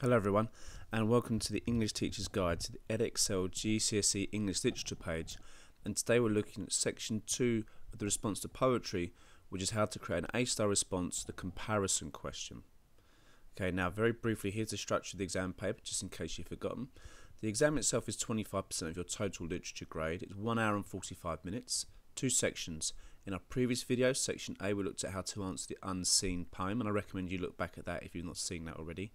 Hello everyone, and welcome to the English Teacher's Guide to the Edexcel GCSE English Literature page. And today we're looking at section 2 of the response to poetry, which is how to create an A-star response to the comparison question. Okay, now very briefly, here's the structure of the exam paper, just in case you've forgotten. The exam itself is 25% of your total literature grade. It's 1 hour and 45 minutes, two sections. In our previous video, section A, we looked at how to answer the unseen poem, and I recommend you look back at that if you've not seen that already.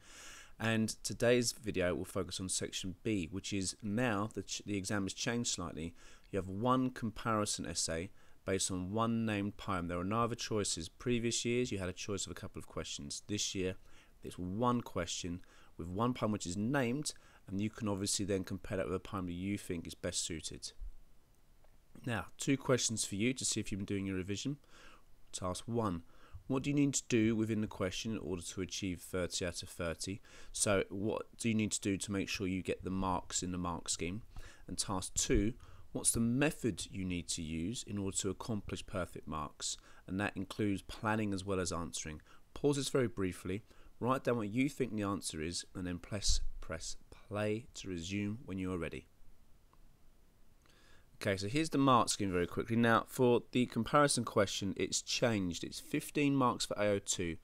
And today's video will focus on section B, which is now that the exam has changed slightly. You have one comparison essay based on one named poem. There are no other choices. Previous years, you had a choice of a couple of questions. This year, it's one question with one poem which is named, and you can obviously then compare that with a poem that you think is best suited. Now, two questions for you to see if you've been doing your revision. Task 1. What do you need to do within the question in order to achieve 30 out of 30? So what do you need to do to make sure you get the marks in the mark scheme? And task 2, what's the method you need to use in order to accomplish perfect marks? And that includes planning as well as answering. Pause this very briefly, write down what you think the answer is, and then press play to resume when you are ready. Okay, so here's the mark scheme very quickly. Now, for the comparison question, it's changed. It's 15 marks for AO2,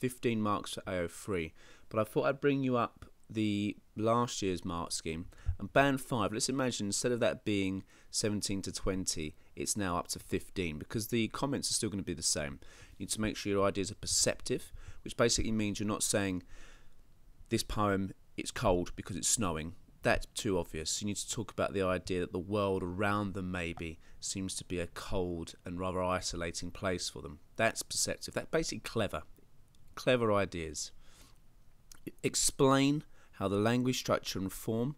15 marks for AO3. But I thought I'd bring you up the last year's mark scheme. And band 5, let's imagine instead of that being 17 to 20, it's now up to 15, because the comments are still going to be the same. You need to make sure your ideas are perceptive, which basically means you're not saying, this poem, it's cold because it's snowing. That's too obvious. You need to talk about the idea that the world around them maybe seems to be a cold and rather isolating place for them. That's perceptive. That's basically clever. Clever ideas. Explain how the language structure and form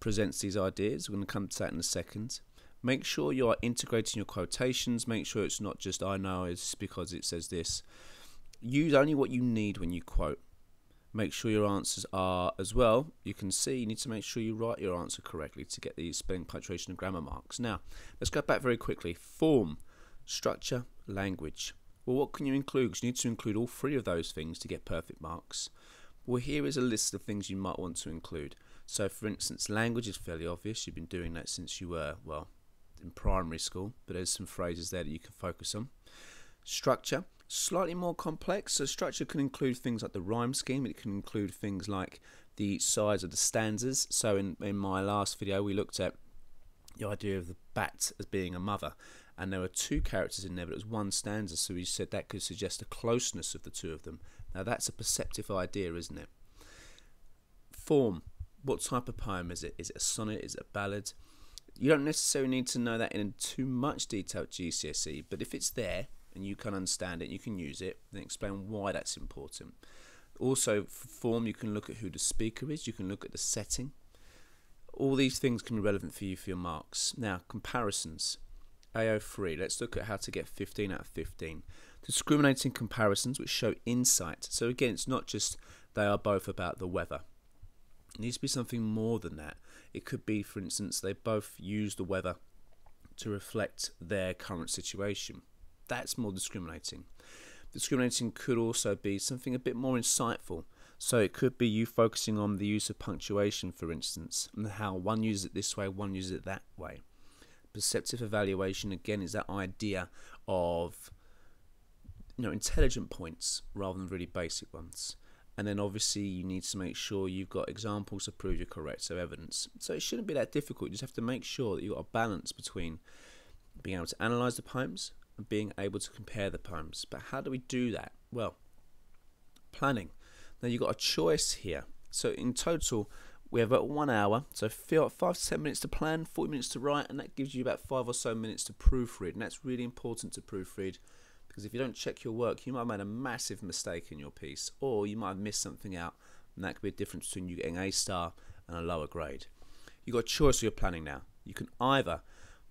presents these ideas. We're going to come to that in a second. Make sure you are integrating your quotations. Make sure it's not just, I know it's because it says this. Use only what you need when you quote. Make sure your answers are, as well, you can see you need to make sure you write your answer correctly to get the spelling, punctuation and grammar marks. Now, let's go back very quickly. Form, structure, language. Well, what can you include? Because you need to include all three of those things to get perfect marks. Well, here is a list of things you might want to include. So, for instance, language is fairly obvious. You've been doing that since you were, well, in primary school, but there's some phrases there that you can focus on. Structure. Slightly more complex, so structure can include things like the rhyme scheme, it can include things like the size of the stanzas. So in my last video we looked at the idea of the bat as being a mother, and there were two characters in there, but it was one stanza, so we said that could suggest a closeness of the two of them. Now that's a perceptive idea, isn't it? Form. What type of poem is it? Is it a sonnet? Is it a ballad? You don't necessarily need to know that in too much detail at GCSE, but if it's there, and you can understand it, you can use it, then explain why that's important. Also, for form, you can look at who the speaker is, you can look at the setting. All these things can be relevant for you for your marks. Now, comparisons. AO3, let's look at how to get 15 out of 15. Discriminating comparisons which show insight. So again, it's not just they are both about the weather. It needs to be something more than that. It could be, for instance, they both use the weather to reflect their current situation. That's more discriminating. Discriminating could also be something a bit more insightful. So it could be you focusing on the use of punctuation, for instance, and how one uses it this way, one uses it that way. Perceptive evaluation, again, is that idea of, you know, intelligent points rather than really basic ones. And then obviously you need to make sure you've got examples to prove you're correct, so evidence. So it shouldn't be that difficult. You just have to make sure that you've got a balance between being able to analyse the poems, being able to compare the poems. But how do we do that? Well, planning. Now you've got a choice here. So in total we have about 1 hour, so 5 to 10 minutes to plan, 40 minutes to write, and that gives you about 5 or so minutes to proofread. And that's really important to proofread, because if you don't check your work, you might have made a massive mistake in your piece, or you might have missed something out, and that could be a difference between you getting A-star and a lower grade. You've got a choice for your planning now. You can either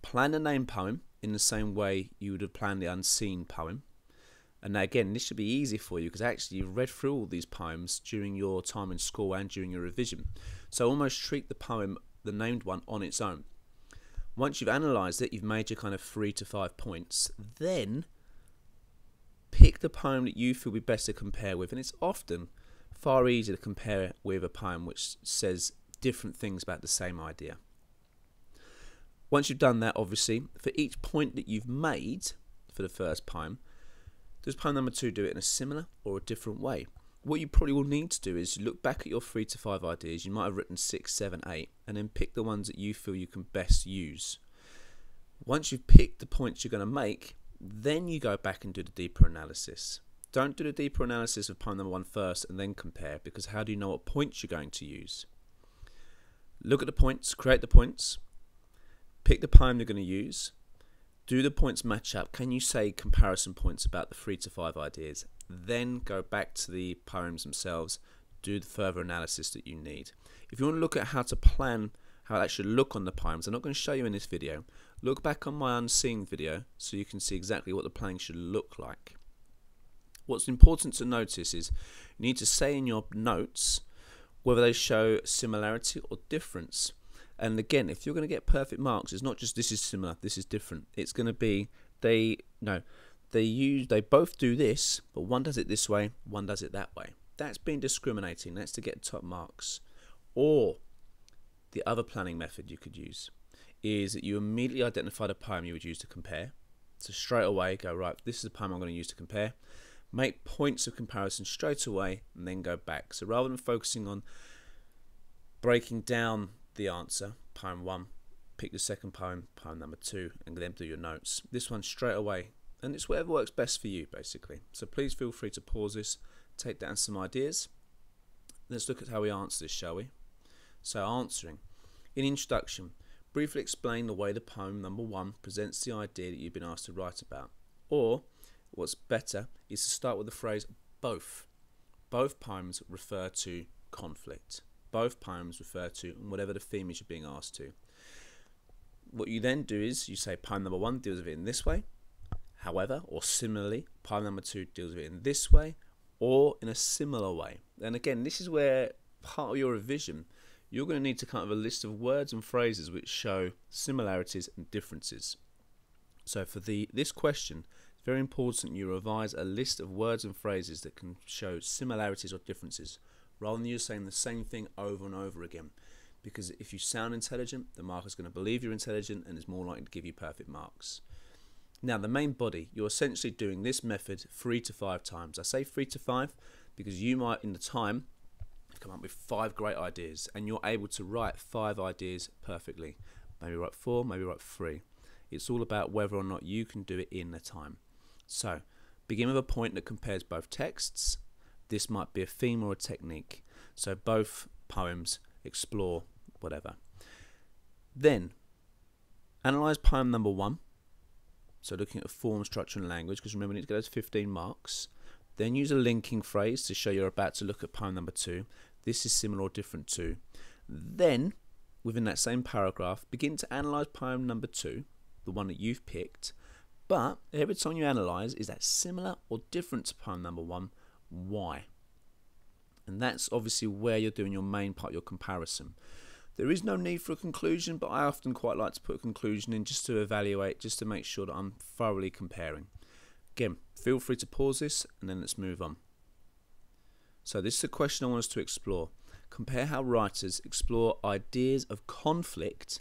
plan a named poem in the same way you would have planned the unseen poem. And now again, this should be easy for you, because actually you've read through all these poems during your time in school and during your revision. So almost treat the poem, the named one, on its own. Once you've analysed it, you've made your kind of 3 to 5 points. Then pick the poem that you feel would be best to compare with. And it's often far easier to compare it with a poem which says different things about the same idea. Once you've done that, obviously, for each point that you've made for the first poem, does poem number two do it in a similar or a different way? What you probably will need to do is look back at your 3 to 5 ideas. You might have written 6, 7, 8, and then pick the ones that you feel you can best use. Once you've picked the points you're going to make, then you go back and do the deeper analysis. Don't do the deeper analysis of poem number one first and then compare, because how do you know what points you're going to use? Look at the points, create the points, pick the poem you're going to use. Do the points match up? Can you say comparison points about the 3 to 5 ideas? Then go back to the poems themselves, do the further analysis that you need. If you want to look at how to plan, how it actually look on the poems, I'm not going to show you in this video. Look back on my unseen video so you can see exactly what the planning should look like. What's important to notice is you need to say in your notes whether they show similarity or difference. And again, if you're going to get perfect marks, it's not just this is similar, this is different. It's going to be they both do this, but one does it this way, one does it that way. That's being discriminating. That's to get top marks. Or the other planning method you could use is that you immediately identify the poem you would use to compare. So straight away go, right, this is the poem I'm going to use to compare. Make points of comparison straight away and then go back. So rather than focusing on breaking down the answer, poem one, pick the second poem, poem number two, and then do your notes. This one straight away, and it's whatever works best for you, basically. So please feel free to pause this, take down some ideas. Let's look at how we answer this, shall we? So answering. In introduction, briefly explain the way the poem number one presents the idea that you've been asked to write about. Or, what's better, is to start with the phrase both. Both poems refer to conflict. Both poems refer to whatever the theme is you're being asked to. What you then do is you say poem number one deals with it in this way, however, or similarly, poem number two deals with it in this way, or in a similar way. And again, this is where part of your revision, you're going to need to come up with a list of words and phrases which show similarities and differences. So for this question, it's very important you revise a list of words and phrases that can show similarities or differences, rather than you saying the same thing over and over again. Because if you sound intelligent, the marker's going to believe you're intelligent and is more likely to give you perfect marks. Now the main body, you're essentially doing this method 3 to 5 times. I say 3 to 5 because you might in the time come up with 5 great ideas and you're able to write 5 ideas perfectly. Maybe write 4, maybe write 3. It's all about whether or not you can do it in the time. So begin with a point that compares both texts. This might be a theme or a technique. So both poems explore whatever. Then analyze poem number one. So looking at form, structure and language, because remember we need to get those 15 marks. Then use a linking phrase to show you're about to look at poem number two. This is similar or different to. Then within that same paragraph, begin to analyze poem number two, the one that you've picked. But every time you analyze, is that similar or different to poem number one? Why? And that's obviously where you're doing your main part, your comparison. There is no need for a conclusion, but I often quite like to put a conclusion in just to evaluate, just to make sure that I'm thoroughly comparing. Again, feel free to pause this and then let's move on. So this is a question I want us to explore. Compare how writers explore ideas of conflict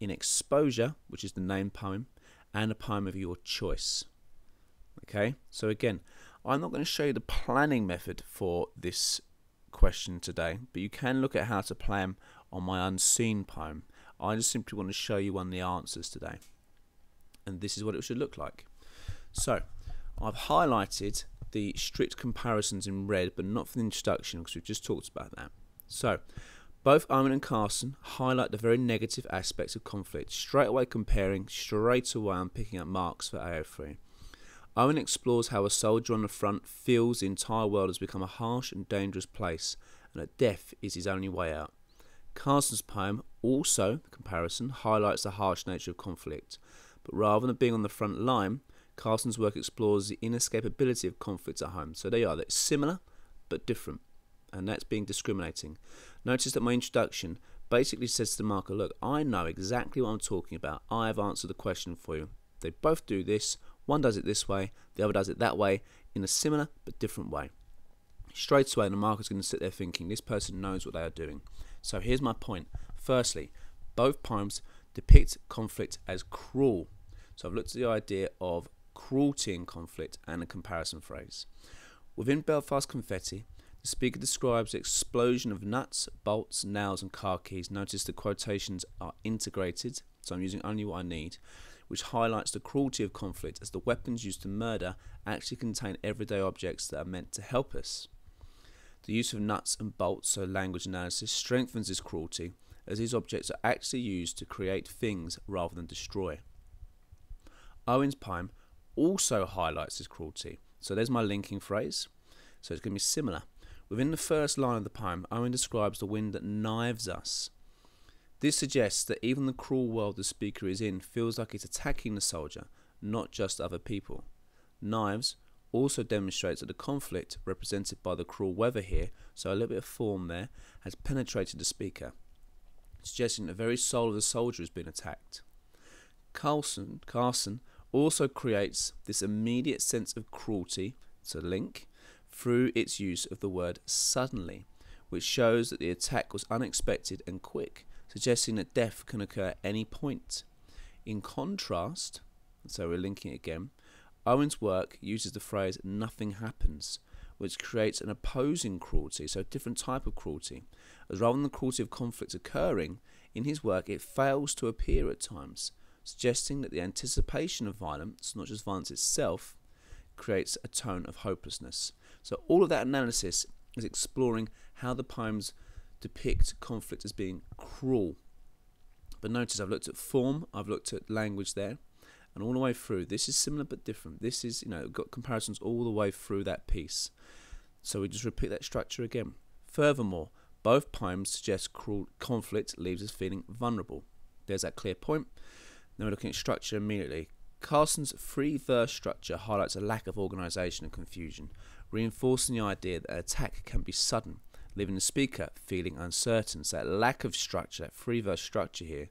in Exposure, which is the named poem, and a poem of your choice. Okay, so again, I'm not going to show you the planning method for this question today, but you can look at how to plan on my unseen poem. I just simply want to show you one of the answers today. And this is what it should look like. So, I've highlighted the strict comparisons in red, but not for the introduction, because we've just talked about that. So, both Owen and Carson highlight the very negative aspects of conflict, straight away comparing, straight away I'm picking up marks for AO3. Owen explores how a soldier on the front feels the entire world has become a harsh and dangerous place, and that death is his only way out. Carson's poem, also the comparison, highlights the harsh nature of conflict, but rather than being on the front line, Carson's work explores the inescapability of conflict at home. So they are, that's similar but different, and that's being discriminating. Notice that my introduction basically says to the marker, look, I know exactly what I'm talking about, I have answered the question for you. They both do this. One does it this way, the other does it that way, in a similar but different way. straight away the marker's going to sit there thinking, this person knows what they are doing. So here's my point. Firstly, both poems depict conflict as cruel. So I've looked at the idea of cruelty in conflict and a comparison phrase. Within Belfast Confetti, the speaker describes the explosion of nuts, bolts, nails and car keys. Notice the quotations are integrated, so I'm using only what I need, which highlights the cruelty of conflict, as the weapons used to murder actually contain everyday objects that are meant to help us. The use of nuts and bolts, so language analysis, strengthens this cruelty, as these objects are actually used to create things rather than destroy. Owen's poem also highlights this cruelty. So there's my linking phrase, so it's going to be similar. Within the first line of the poem, Owen describes the wind that knives us. This suggests that even the cruel world the speaker is in feels like it's attacking the soldier, not just other people. Knives also demonstrates that the conflict represented by the cruel weather here, so a little bit of form there, has penetrated the speaker, suggesting the very soul of the soldier has been attacked. Carson also creates this immediate sense of cruelty, so link, through its use of the word suddenly, which shows that the attack was unexpected and quick, suggesting that death can occur at any point. In contrast, so we're linking it again, Owen's work uses the phrase nothing happens, which creates an opposing cruelty, so a different type of cruelty, as rather than the cruelty of conflict occurring, in his work it fails to appear at times, suggesting that the anticipation of violence, not just violence itself, creates a tone of hopelessness. So all of that analysis is exploring how the poems depict conflict as being cruel. But notice I've looked at form, I've looked at language there, and all the way through this is similar but different. This is, you know, we've got comparisons all the way through that piece. So we just repeat that structure again. Furthermore, both poems suggest cruel conflict leaves us feeling vulnerable. There's that clear point. Now we're looking at structure immediately. Carson's three-verse structure highlights a lack of organisation and confusion, reinforcing the idea that an attack can be sudden, leaving the speaker feeling uncertain. So that lack of structure, that three-verse structure here,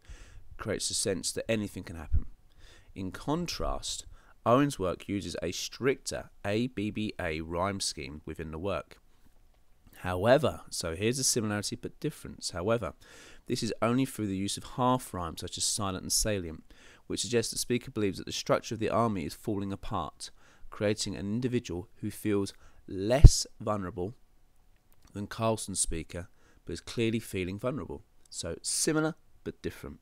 creates the sense that anything can happen. In contrast, Owen's work uses a stricter ABBA rhyme scheme within the work. However, so here's a similarity but difference. However, this is only through the use of half rhymes such as silent and salient, which suggests the speaker believes that the structure of the army is falling apart, creating an individual who feels less vulnerable than Carlson's speaker, but is clearly feeling vulnerable. So similar but different.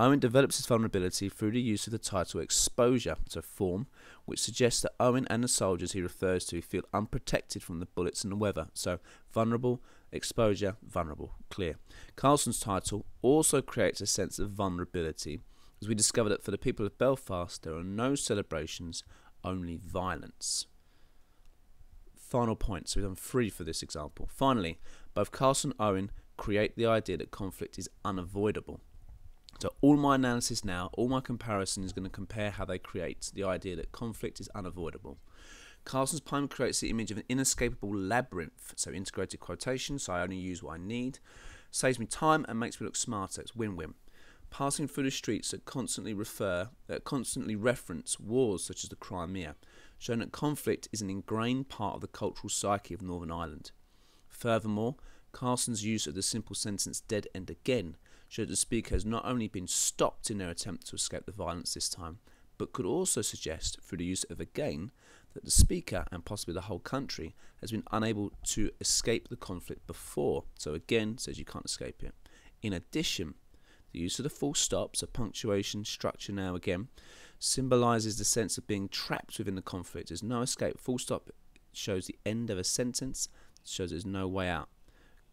Owen develops his vulnerability through the use of the title Exposure, so form, which suggests that Owen and the soldiers he refers to feel unprotected from the bullets and the weather. So vulnerable, exposure, vulnerable, clear. Carlson's title also creates a sense of vulnerability, as we discover that for the people of Belfast there are no celebrations, only violence. Final point, so we've done three for this example. Finally, both Carson and Owen create the idea that conflict is unavoidable. So all my analysis now, all my comparison is going to compare how they create the idea that conflict is unavoidable. Carson's poem creates the image of an inescapable labyrinth, so integrated quotation, so I only use what I need, saves me time and makes me look smarter, it's win-win. Passing through the streets that constantly reference wars such as the Crimea, showing that conflict is an ingrained part of the cultural psyche of Northern Ireland. Furthermore, Carson's use of the simple sentence dead end again showed the speaker has not only been stopped in their attempt to escape the violence this time, but could also suggest through the use of again that the speaker and possibly the whole country has been unable to escape the conflict before. So again says you can't escape it. In addition, the use of the full stop, so punctuation, structure now again, symbolises the sense of being trapped within the conflict. There's no escape. Full stop shows the end of a sentence, shows there's no way out.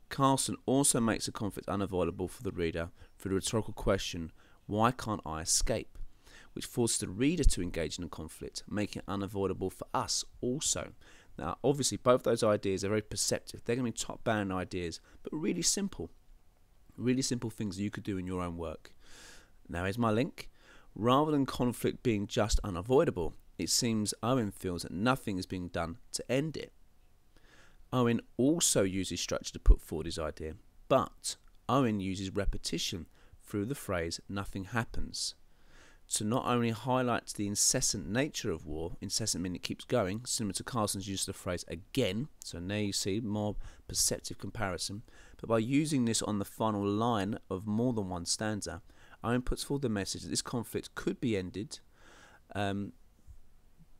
Carson also makes the conflict unavoidable for the reader through the rhetorical question, why can't I escape? Which forces the reader to engage in the conflict, making it unavoidable for us also. Now obviously both those ideas are very perceptive. They're going to be top-down ideas, but really simple. Really simple things that you could do in your own work. Now here's my link. Rather than conflict being just unavoidable, it seems Owen feels that nothing is being done to end it. Owen also uses structure to put forward his idea, but Owen uses repetition through the phrase nothing happens. to not only highlight the incessant nature of war, incessant meaning it keeps going, similar to Carson's use of the phrase again, so now you see more perceptive comparison, but by using this on the final line of more than one stanza, Owen puts forward the message that this conflict could be ended, but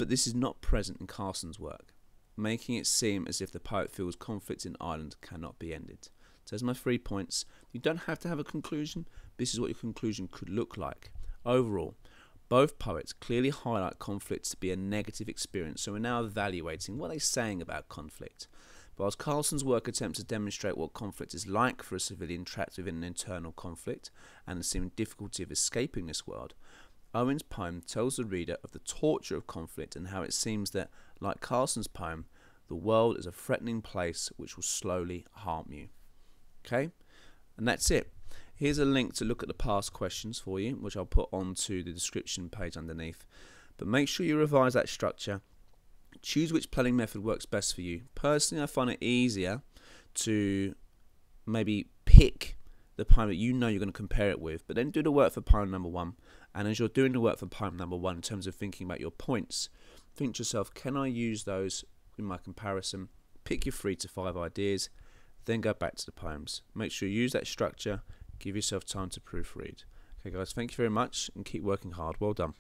this is not present in Carson's work, making it seem as if the poet feels conflicts in Ireland cannot be ended. So there's my 3 points. You don't have to have a conclusion. This is what your conclusion could look like. Overall, both poets clearly highlight conflict to be a negative experience, so we're now evaluating what they're saying about conflict. Whilst Carson's work attempts to demonstrate what conflict is like for a civilian trapped within an internal conflict and the seeming difficulty of escaping this world, Owen's poem tells the reader of the torture of conflict and how it seems that, like Carson's poem, the world is a threatening place which will slowly harm you. Okay, and that's it. Here's a link to look at the past questions for you, which I'll put onto the description page underneath. But make sure you revise that structure. Choose which planning method works best for you. Personally, I find it easier to maybe pick the poem that you know you're going to compare it with, but then do the work for poem number one. And as you're doing the work for poem number one, in terms of thinking about your points, think to yourself, can I use those in my comparison? Pick your 3 to 5 ideas, then go back to the poems. Make sure you use that structure. Give yourself time to proofread. Okay guys, thank you very much and keep working hard. Well done.